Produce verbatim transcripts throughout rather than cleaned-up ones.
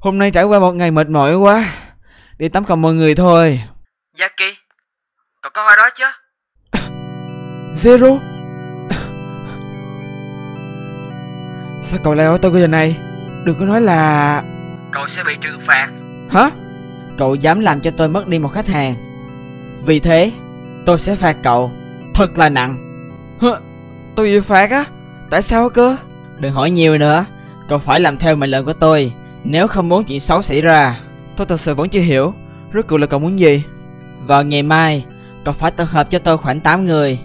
Hôm nay trải qua một ngày mệt mỏi quá. Đi tắm cùng mọi người thôi. Jaki, cậu có ở đó chứ? Zero, sao cậu lại ở tôi giờ này? Đừng có nói là cậu sẽ bị trừng phạt. Hả? Cậu dám làm cho tôi mất đi một khách hàng, vì thế tôi sẽ phạt cậu thật là nặng. Hả? Tôi bị phạt á? Tại sao cơ? Đừng hỏi nhiều nữa, cậu phải làm theo mệnh lệnh của tôi nếu không muốn chuyện xấu xảy ra. Tôi thật sự vẫn chưa hiểu rốt cuộc là cậu muốn gì. Vào ngày mai cậu phải tập hợp cho tôi khoảng tám người,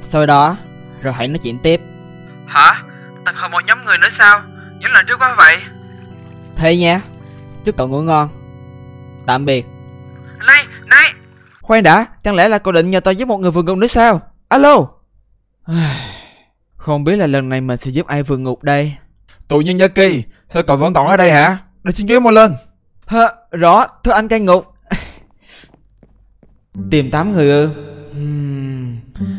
sau đó rồi hãy nói chuyện tiếp. Hả? Tập hợp một nhóm người nữa sao? Những lần trước quá vậy. Thế nha, chúc cậu ngủ ngon. Tạm biệt. Này, này, khoan đã, chẳng lẽ là cậu định nhờ tôi giúp một người vượt ngục nữa sao? Alo. Không biết là lần này mình sẽ giúp ai vượt ngục đây. Tự nhiên Jaki, sao cậu vẫn còn ở đây hả? Để xin chú em lên. Hả? Rõ, thưa anh cai ngục. Tìm tám người ư? hmm.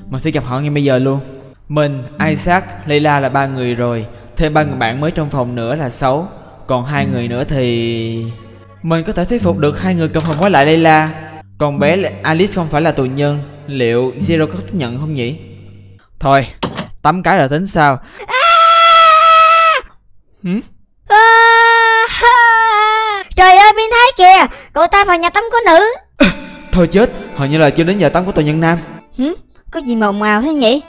Mình sẽ gặp họ ngay bây giờ luôn. Mình, Isaac, Layla là ba người rồi. Thêm ba người bạn mới trong phòng nữa là sáu. Còn hai người nữa thì... mình có thể thuyết phục được hai người cộng phòng với lại Layla. Còn bé Alice không phải là tù nhân. Liệu Zero có chấp nhận không nhỉ? Thôi, tắm cái là tính sao. Hử? Trời ơi, biến thái kìa, cậu ta vào nhà tắm của nữ. Thôi chết, hình như là chưa đến giờ tắm của tù nhân nam. Hử? Có gì màu màu thế nhỉ?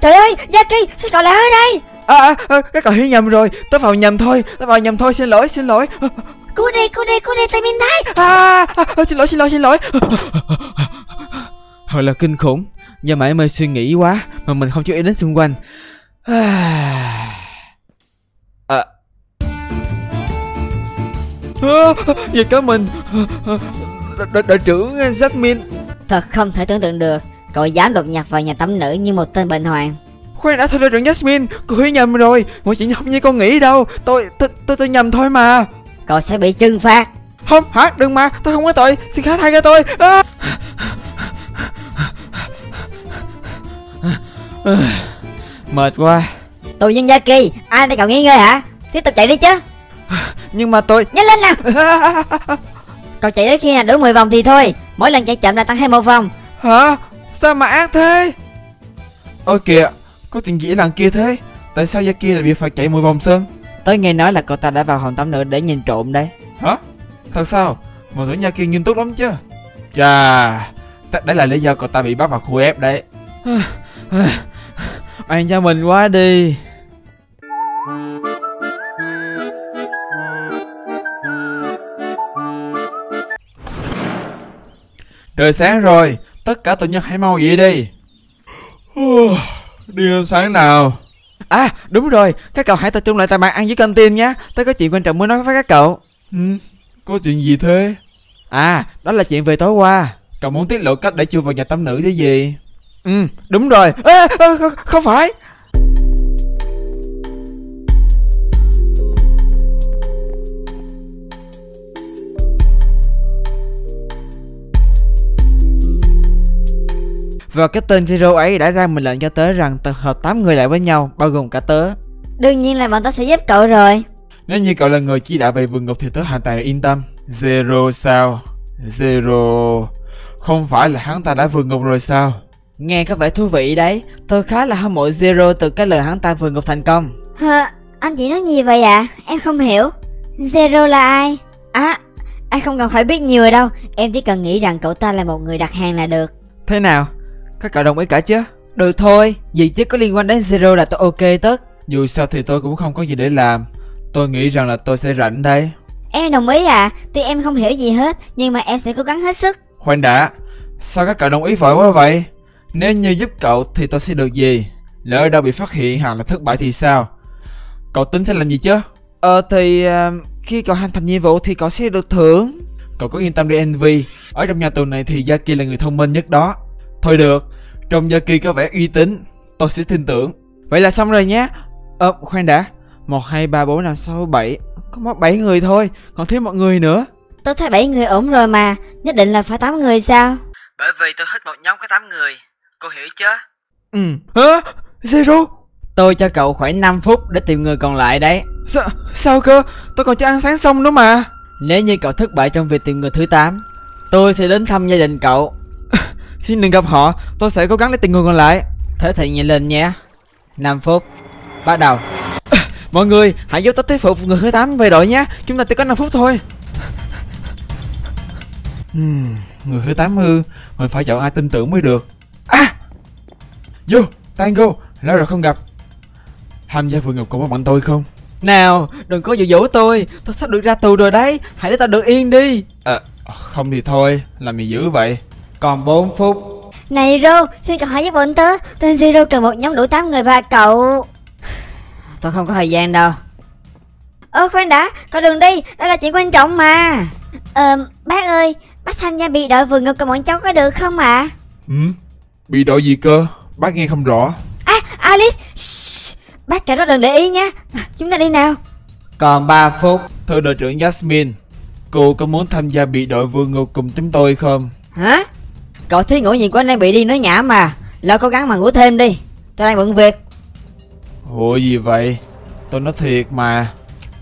Trời ơi, Jaki, sao cậu lại ở đây? À, à, các cậu hiểu nhầm rồi, tớ vào nhầm thôi, tớ vào nhầm thôi, xin lỗi, xin lỗi. Cứu đi, cứu đi, cứu đi, tôi biến thái. À, à, à, xin lỗi, xin lỗi, xin lỗi. Thật là kinh khủng, do mãi mê suy nghĩ quá mà mình không chú ý đến xung quanh. À, à, vậy cả mình, đội trưởng Jasmine. Thật không thể tưởng tượng được, cậu dám đột nhập vào nhà tắm nữ như một tên bệnh hoạn. Khoan đã, thôi đội trưởng Jasmine, cậu hiểu nhầm rồi, mọi chuyện không như con nghĩ đâu, tôi, tôi, tôi, tôi nhầm thôi mà. Cậu sẽ bị trừng phạt. Không, hả? Đừng mà, tôi không có tội, xin khá thay cho tôi. À. Mệt quá. Tù nhân Jaki, ai để cậu nghỉ ngơi hả? Tiếp tục chạy đi chứ. Nhưng mà tôi... nhanh lên nào. Cậu chạy đến khi nào đủ mười vòng thì thôi. Mỗi lần chạy chậm là tăng thêm một vòng. Hả? Sao mà ác thế? Ôi kìa, có chuyện gì lần kia thế? Tại sao Jaki lại bị phạt chạy mười vòng sân? Tôi nghe nói là cậu ta đã vào hòn tắm nữa để nhìn trộm đây. Hả? Thật sao? Mà tưởng Jaki nghiêm túc lắm chứ. Chà, đấy là lý do cậu ta bị bắt vào khu ép đấy. Ăn cho mình quá đi. Trời sáng rồi, tất cả tụi nhân hãy mau dậy đi. Đi ăn sáng nào. À đúng rồi, các cậu hãy tập trung lại tại bàn ăn dưới căng tin nhé. Tớ có chuyện quan trọng muốn nói với các cậu. Ừ, có chuyện gì thế? À, đó là chuyện về tối qua. Cậu muốn tiết lộ cách để chui vào nhà tắm nữ chứ gì? Ừ, đúng rồi. À, à, không phải. Và cái tên Zero ấy đã ra mệnh lệnh cho tớ rằng tập hợp tám người lại với nhau, bao gồm cả tớ. Đương nhiên là bọn tớ sẽ giúp cậu rồi. Nếu như cậu là người chỉ đạo về vườn ngục thì tớ hoàn toàn yên tâm. Zero sao? Zero... không phải là hắn ta đã vượt ngục rồi sao? Nghe có vẻ thú vị đấy. Tôi khá là hâm mộ Zero từ cái lời hắn ta vượt ngục thành công. Hả? Anh chỉ nói gì vậy ạ? À? Em không hiểu. Zero là ai? À, anh không cần phải biết nhiều rồi đâu. Em chỉ cần nghĩ rằng cậu ta là một người đặt hàng là được. Thế nào? Các cậu đồng ý cả chứ? Được thôi, vì chứ có liên quan đến Zero là tôi ok tất. Dù sao thì tôi cũng không có gì để làm. Tôi nghĩ rằng là tôi sẽ rảnh đây. Em đồng ý à? Tuy em không hiểu gì hết, nhưng mà em sẽ cố gắng hết sức. Khoan đã, sao các cậu đồng ý vội quá vậy? Nếu như giúp cậu thì tôi sẽ được gì? Lỡ đâu bị phát hiện hoặc là thất bại thì sao? Cậu tính sẽ làm gì chứ? Ờ thì uh, khi cậu hoàn thành nhiệm vụ thì cậu sẽ được thưởng. Cậu có yên tâm đi en vê. Ở trong nhà tù này thì Jaki là người thông minh nhất đó. Thôi được, trong Jaki có vẻ uy tín, tôi sẽ tin tưởng. Vậy là xong rồi nhé. Ờ khoan đã, một, hai, ba, bốn, năm, sáu, bảy. Có mất bảy người thôi, còn thiếu một người nữa. Tôi thấy bảy người ổn rồi mà, nhất định là phải tám người sao? Bởi vì tôi thích một nhóm có tám người, cô hiểu chứ? Ừ, hả? Zero? Tôi cho cậu khoảng năm phút để tìm người còn lại đấy. Sa sao cơ? Tôi còn chưa ăn sáng xong nữa mà. Nếu như cậu thất bại trong việc tìm người thứ tám, tôi sẽ đến thăm gia đình cậu. Xin đừng gặp họ, tôi sẽ cố gắng để tìm người còn lại. Thể thiện nhảy lên nhé. năm phút bắt đầu. Mọi người hãy giúp tôi thuyết phục người thứ tám về đội nhé. Chúng ta chỉ có năm phút thôi. uhm, Người thứ tám ư? Mình phải chọn ai tin tưởng mới được. À, vô Tango, lâu rồi không gặp. Tham gia vườn ngọc cùng với bọn tôi không? Nào, đừng có dụ dỗ tôi. Tôi sắp được ra tù rồi đấy. Hãy để tao được yên đi. À, không thì thôi, làm gì dữ vậy. Còn bốn phút. Này Rô, xin cậu hãy giúp bọn tớ. Tên Zero cần một nhóm đủ tám người và cậu. Tôi không có thời gian đâu. Ơ khoan đã, cậu đừng đi, đó là chuyện quan trọng mà. Ờ, bác ơi, bác tham gia bị đội vườn ngọc của bọn cháu có được không ạ? À? Ừ, bị đội gì cơ? Bác nghe không rõ. À, Alice. Shhh. Bác cả đó đừng để ý nha. Chúng ta đi nào. Còn ba phút. Thưa đội trưởng Jasmine, cô có muốn tham gia bị đội vườn ngục cùng chúng tôi không? Hả? Cậu thí ngủ gì của anh đang bị đi nói nhã mà. Lo cố gắng mà ngủ thêm đi, tôi đang bận việc. Ủa gì vậy? Tôi nói thiệt mà.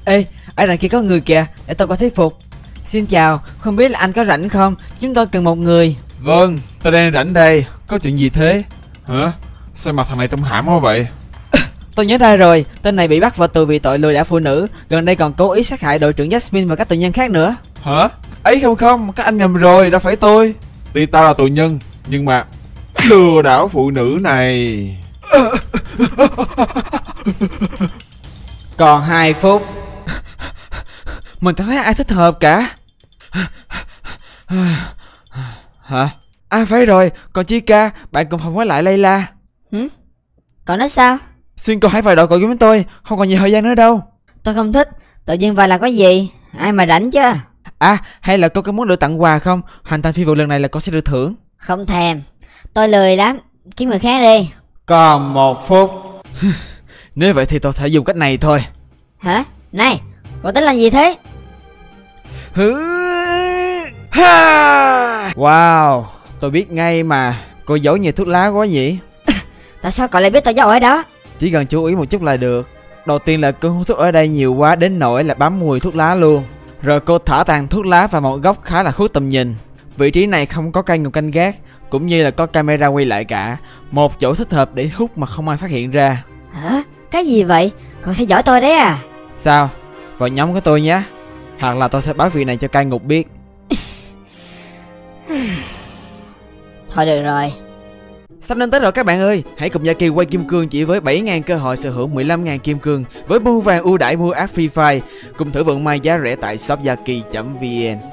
Ê, ở đằng kia có người kìa, để tôi có thuyết phục. Xin chào, không biết là anh có rảnh không? Chúng tôi cần một người. Vâng, tôi đang rảnh đây. Có chuyện gì thế? Hả? Sao mặt thằng này trông hãm quá vậy? Tôi nhớ ra rồi, tên này bị bắt vào tù vì tội lừa đảo phụ nữ. Gần đây còn cố ý sát hại đội trưởng Jasmine và các tù nhân khác nữa. Hả? Ấy không không, các anh nhầm rồi, đâu phải tôi. Tuy tao là tù nhân, nhưng mà lừa đảo phụ nữ này. Còn hai phút. Mình thấy ai thích hợp cả. Hả? À phải rồi, còn Chica, bạn cùng phòng với lại Layla. Hử? Cậu nói sao? Xin cậu hãy vào đội cậu với tôi, không còn nhiều thời gian nữa đâu. Tôi không thích, tự nhiên vào là có gì, ai mà rảnh chứ. À, hay là cô có muốn được tặng quà không? Hoàn thành phi vụ lần này là cô sẽ được thưởng. Không thèm, tôi lười lắm, kiếm người khác đi. Còn một phút. Nếu vậy thì tôi sẽ dùng cách này thôi. Hả? Này, cậu tính làm gì thế? Wow, tôi biết ngay mà, cô giấu nhiều thuốc lá quá nhỉ? Tại sao cậu lại biết tôi giấu ở đó? Chỉ cần chú ý một chút là được. Đầu tiên là cô hút thuốc ở đây nhiều quá đến nỗi là bám mùi thuốc lá luôn. Rồi cô thả tàn thuốc lá vào một góc khá là khuất tầm nhìn. Vị trí này không có cây ngục canh gác, cũng như là có camera quay lại cả. Một chỗ thích hợp để hút mà không ai phát hiện ra. Hả? Cái gì vậy? Cậu theo dõi tôi đấy à? Sao? Vào nhóm của tôi nhé. Hoặc là tôi sẽ báo việc này cho cai ngục biết. Thôi được rồi, sắp đến tới rồi các bạn ơi, hãy cùng Jaki quay kim cương chỉ với bảy nghìn cơ hội sở hữu mười lăm nghìn kim cương với mua vàng ưu đãi mua app Free Fire, cùng thử vận may giá rẻ tại shop jaki chấm vn.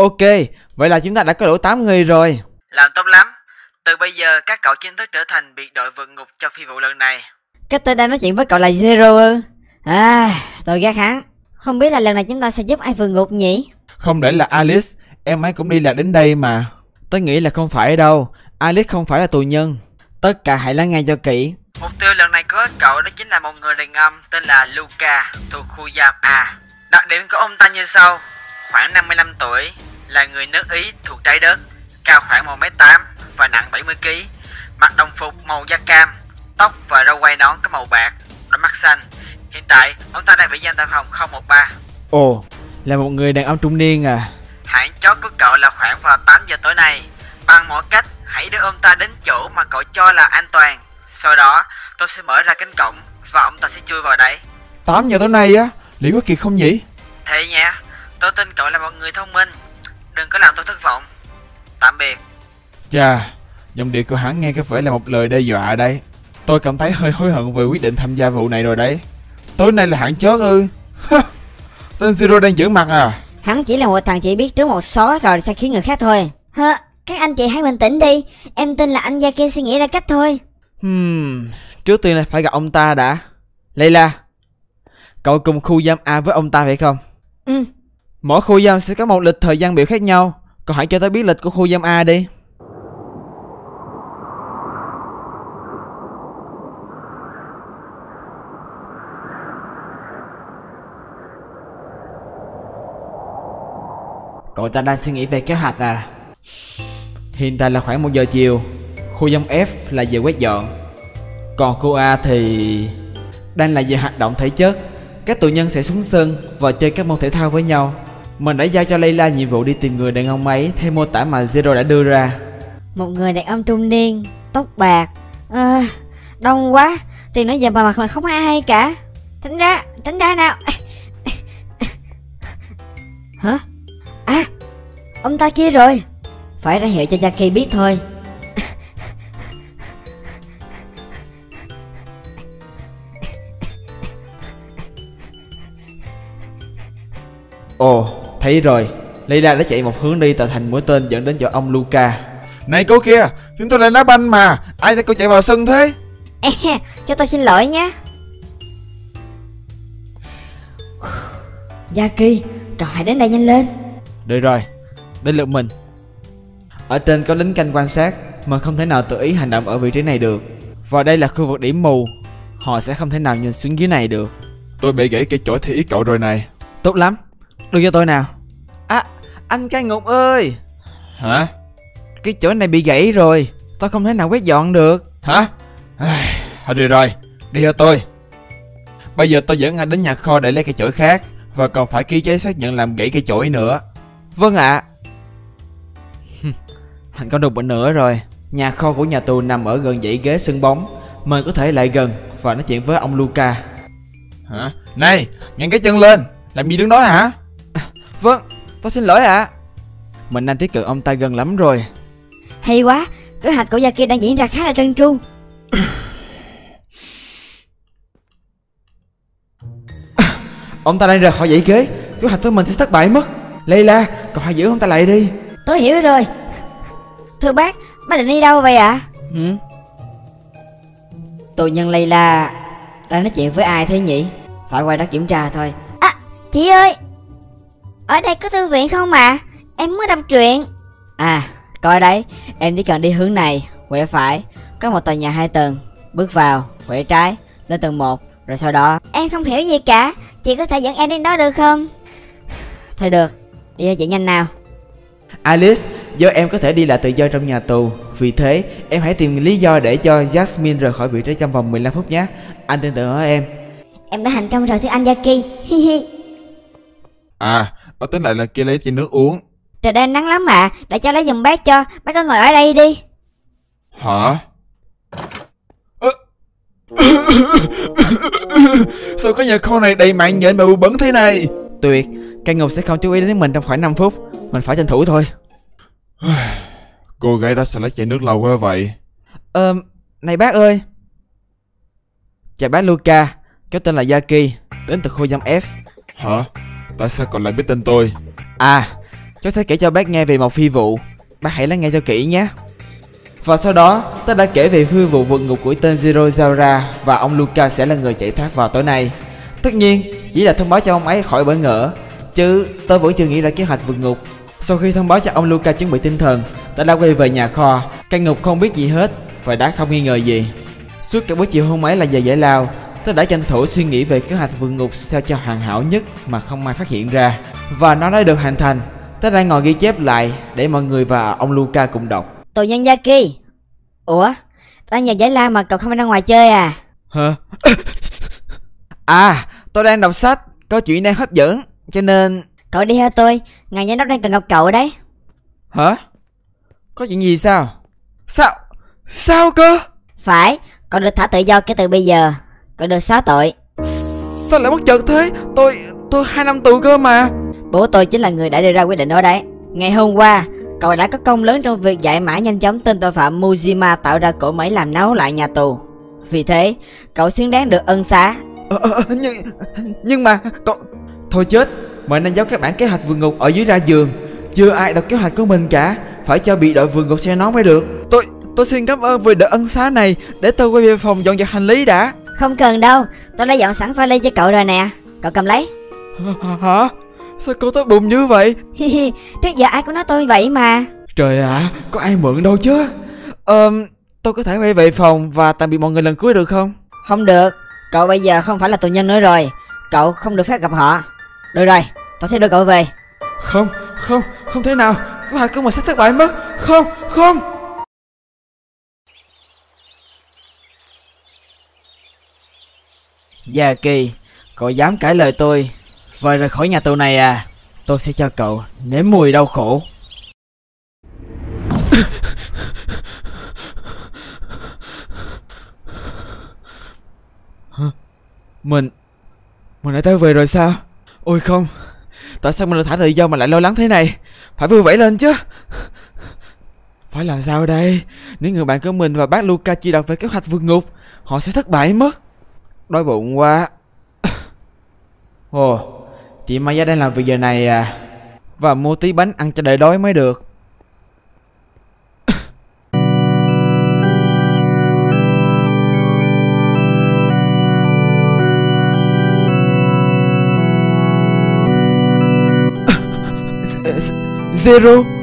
Ok, vậy là chúng ta đã có đủ tám người rồi. Làm tốt lắm. Từ bây giờ các cậu chính thức trở thành biệt đội vượt ngục cho phi vụ lần này. Cái tên đang nói chuyện với cậu là Zero ư? À, tôi ghét hắn. Không biết là lần này chúng ta sẽ giúp ai vượt ngục nhỉ? Không để là Alice, em ấy cũng đi là đến đây mà. Tôi nghĩ là không phải đâu, Alice không phải là tù nhân. Tất cả hãy lắng nghe cho kỹ. Mục tiêu lần này của cậu đó chính là một người đàn ông tên là Luca Tokuya. Đặc điểm của ông ta như sau: khoảng năm mươi lăm tuổi, là người nước Ý thuộc trái đất, cao khoảng một mét tám và nặng bảy mươi ki lô gam, mặc đồng phục màu da cam, tóc và râu quai nón có màu bạc, đôi mắt xanh. Hiện tại, ông ta đang bị giam tại phòng không một ba. Ồ, là một người đàn ông trung niên à. Hạn chót của cậu là khoảng vào tám giờ tối nay. Bằng mọi cách, hãy đưa ông ta đến chỗ mà cậu cho là an toàn. Sau đó, tôi sẽ mở ra cánh cổng và ông ta sẽ chui vào đấy. tám giờ tối nay á, liệu có kịp không nhỉ? Thế nhé, tôi tin cậu là một người thông minh. Đừng có làm tôi thất vọng. Tạm biệt. Chà, giọng điệu của hắn nghe có vẻ là một lời đe dọa đây. Tôi cảm thấy hơi hối hận về quyết định tham gia vụ này rồi đấy. Tối nay là hạn chót ư? Tên Zero đang giữ mặt à? Hắn chỉ là một thằng chỉ biết trước một số rồi sẽ khiến người khác thôi. Hơ, các anh chị hãy bình tĩnh đi. Em tin là anh gia kia suy nghĩ ra cách thôi. Hmm, trước tiên là phải gặp ông ta đã. Layla, cậu cùng khu giam A với ông ta phải không? Ừ. Mỗi khu giam sẽ có một lịch thời gian biểu khác nhau. Cậu hãy cho tớ biết lịch của khu giam A đi. Cậu ta đang suy nghĩ về kế hoạch à? Hiện tại là khoảng một giờ chiều. Khu giam F là giờ quét dọn. Còn khu A thì... đang là giờ hoạt động thể chất. Các tù nhân sẽ xuống sân và chơi các môn thể thao với nhau. Mình đã giao cho Layla nhiệm vụ đi tìm người đàn ông ấy theo mô tả mà Zero đã đưa ra. Một người đàn ông trung niên, tóc bạc. À, đông quá. Tìm nãy giờ mà mặt mà không ai cả. Tránh ra, tránh ra nào. Hả? À, ông ta kia rồi. Phải ra hiệu cho Jaki biết thôi. Ồ, thấy rồi. Layla đã chạy một hướng đi tạo thành mũi tên dẫn đến chỗ ông Luca. Này cô kia, chúng tôi đang đá banh mà. Ai thấy cô chạy vào sân thế? Ê, cho tôi xin lỗi nhé. Jaki, cậu hãy đến đây nhanh lên. Được rồi, đến lượt mình. Ở trên có lính canh quan sát. Mà không thể nào tự ý hành động ở vị trí này được. Và đây là khu vực điểm mù. Họ sẽ không thể nào nhìn xuống dưới này được. Tôi bị gãy cây chổi theo ý cậu rồi này. Tốt lắm, đưa cho tôi nào. À, anh cai ngục ơi. Hả? Cái chỗ này bị gãy rồi. Tôi không thể nào quét dọn được. Hả? À, thôi được rồi, đi theo tôi. Bây giờ tôi dẫn anh đến nhà kho để lấy cây chổi khác. Và còn phải ký giấy xác nhận làm gãy cây chổi nữa. Vâng ạ. Thành công được một nửa rồi. Nhà kho của nhà tù nằm ở gần dãy ghế sân bóng. Mình có thể lại gần và nói chuyện với ông Luca. Hả? Này, nhanh cái chân lên. Làm gì đứng đó hả? À, vâng, tôi xin lỗi ạ. À. Mình đang tiếp cận ông ta gần lắm rồi. Hay quá, kế hoạch của gia kia đang diễn ra khá là trơn tru. À, ông ta đang rời khỏi dãy ghế, kế hoạch của mình sẽ thất bại mất. Layla, cậu hãy giữ ông ta lại đi. Tôi hiểu rồi. Thưa bác, bác định đi đâu vậy ạ? À? Ừ. Tù nhân Layla đang nói chuyện với ai thế nhỉ? Phải quay đó kiểm tra thôi. Chị ơi, ở đây có thư viện không ạ? À? Em mới đọc truyện. À, coi đấy, em chỉ cần đi hướng này, quẹo phải. Có một tòa nhà hai tầng, bước vào, quẹo trái, lên tầng một, rồi sau đó... Em không hiểu gì cả, chị có thể dẫn em đến đó được không? Thôi được, đi cho chị nhanh nào. Alice, do em có thể đi lại tự do trong nhà tù. Vì thế, em hãy tìm lý do để cho Jasmine rời khỏi vị trí trong vòng mười lăm phút nhé. Anh tin tưởng ở em. Em đã thành công rồi thưa anh Jaki. Hi hi. À, bà tính lại là kia lấy chai nước uống. Trời đang nắng lắm ạ, à. Để cho lấy giùm bác cho, bác cứ ngồi ở đây đi. Hả? À... Sao cái nhà kho này đầy mạng nhện mà bụi bẩn thế này? Tuyệt, cai ngục sẽ không chú ý đến mình trong khoảng năm phút. Mình phải tranh thủ thôi. Cô gái đó sao lấy chai nước lâu quá vậy? Ờ, này bác ơi. Chào bác Luca, cháu tên là Jaki, đến từ khu giam F. Hả? Tại sao cậu lại biết tên tôi? À, cháu sẽ kể cho bác nghe về một phi vụ. Bác hãy lắng nghe cho kỹ nhé. Và sau đó, tớ đã kể về phi vụ vượt ngục của tên Zero Zara. Và ông Luca sẽ là người chạy thoát vào tối nay. Tất nhiên, chỉ là thông báo cho ông ấy khỏi bỡ ngỡ. Chứ, tớ vẫn chưa nghĩ ra kế hoạch vượt ngục. Sau khi thông báo cho ông Luca chuẩn bị tinh thần, tớ đã quay về nhà kho. Cai ngục không biết gì hết và đã không nghi ngờ gì. Suốt cả buổi chiều hôm ấy là giờ giải lao. Tôi đã tranh thủ suy nghĩ về kế hoạch vượt ngục sao cho hoàn hảo nhất mà không ai phát hiện ra. Và nó đã được hoàn thành. Tôi đang ngồi ghi chép lại để mọi người và ông Luca cùng đọc. Tù nhân Jaki. Ủa? Đang giờ giải lao mà cậu không ra ngoài chơi à? Hả? À, tôi đang đọc sách. Có chuyện đang hấp dẫn. Cho nên... Cậu đi theo tôi. Ngài giám đốc đang cần gặp cậu đấy. Hả? Có chuyện gì sao? Sao? Sao cơ? Phải. Cậu được thả tự do kể từ bây giờ. Cậu được xóa tội. Sao lại mất chợt thế? Tôi... tôi hai năm tù cơ mà. Bố tôi chính là người đã đưa ra quyết định đó đấy. Ngày hôm qua, cậu đã có công lớn trong việc giải mã nhanh chóng tên tội phạm Mujima tạo ra cỗ máy làm náo lại nhà tù. Vì thế cậu xứng đáng được ân xá. ờ, nhưng, nhưng mà cậu... Thôi chết, mọi nên giấu các bản kế hoạch vượt ngục ở dưới ra giường. Chưa ai đọc kế hoạch của mình cả, phải cho bị đội vườn ngục xe nón mới được. Tôi tôi xin cảm ơn vì đợt ân xá này. Để tôi quay về phòng dọn dẹp hành lý đã. Không cần đâu, tôi đã dọn sẵn vali cho cậu rồi nè, cậu cầm lấy. Hả? Sao cô tốt bụng như vậy? Trước giờ ai cũng nói tôi vậy mà. Trời ạ, à, có ai mượn đâu chứ. Ờ, tôi có thể quay về phòng và tạm biệt mọi người lần cuối được không? Không được, cậu bây giờ không phải là tù nhân nữa rồi. Cậu không được phép gặp họ. Được rồi, tôi sẽ đưa cậu về. Không, không, không thể nào. Có hai cơ mà sẽ thất bại mất. Không, không. Jaki, cậu dám cãi lời tôi và rời khỏi nhà tù này à? Tôi sẽ cho cậu nếm mùi đau khổ. Mình Mình đã tới về rồi sao? Ôi không, tại sao mình được thả tự do mà lại lo lắng thế này? Phải vui vẻ lên chứ. Phải làm sao đây? Nếu người bạn của mình và bác Luca chỉ đọc về kế hoạch vượt ngục, họ sẽ thất bại mất. Đói bụng quá. Ồ, chị Maya đang làm việc giờ này à? Và mua tí bánh ăn cho đợi đói mới được. Zero.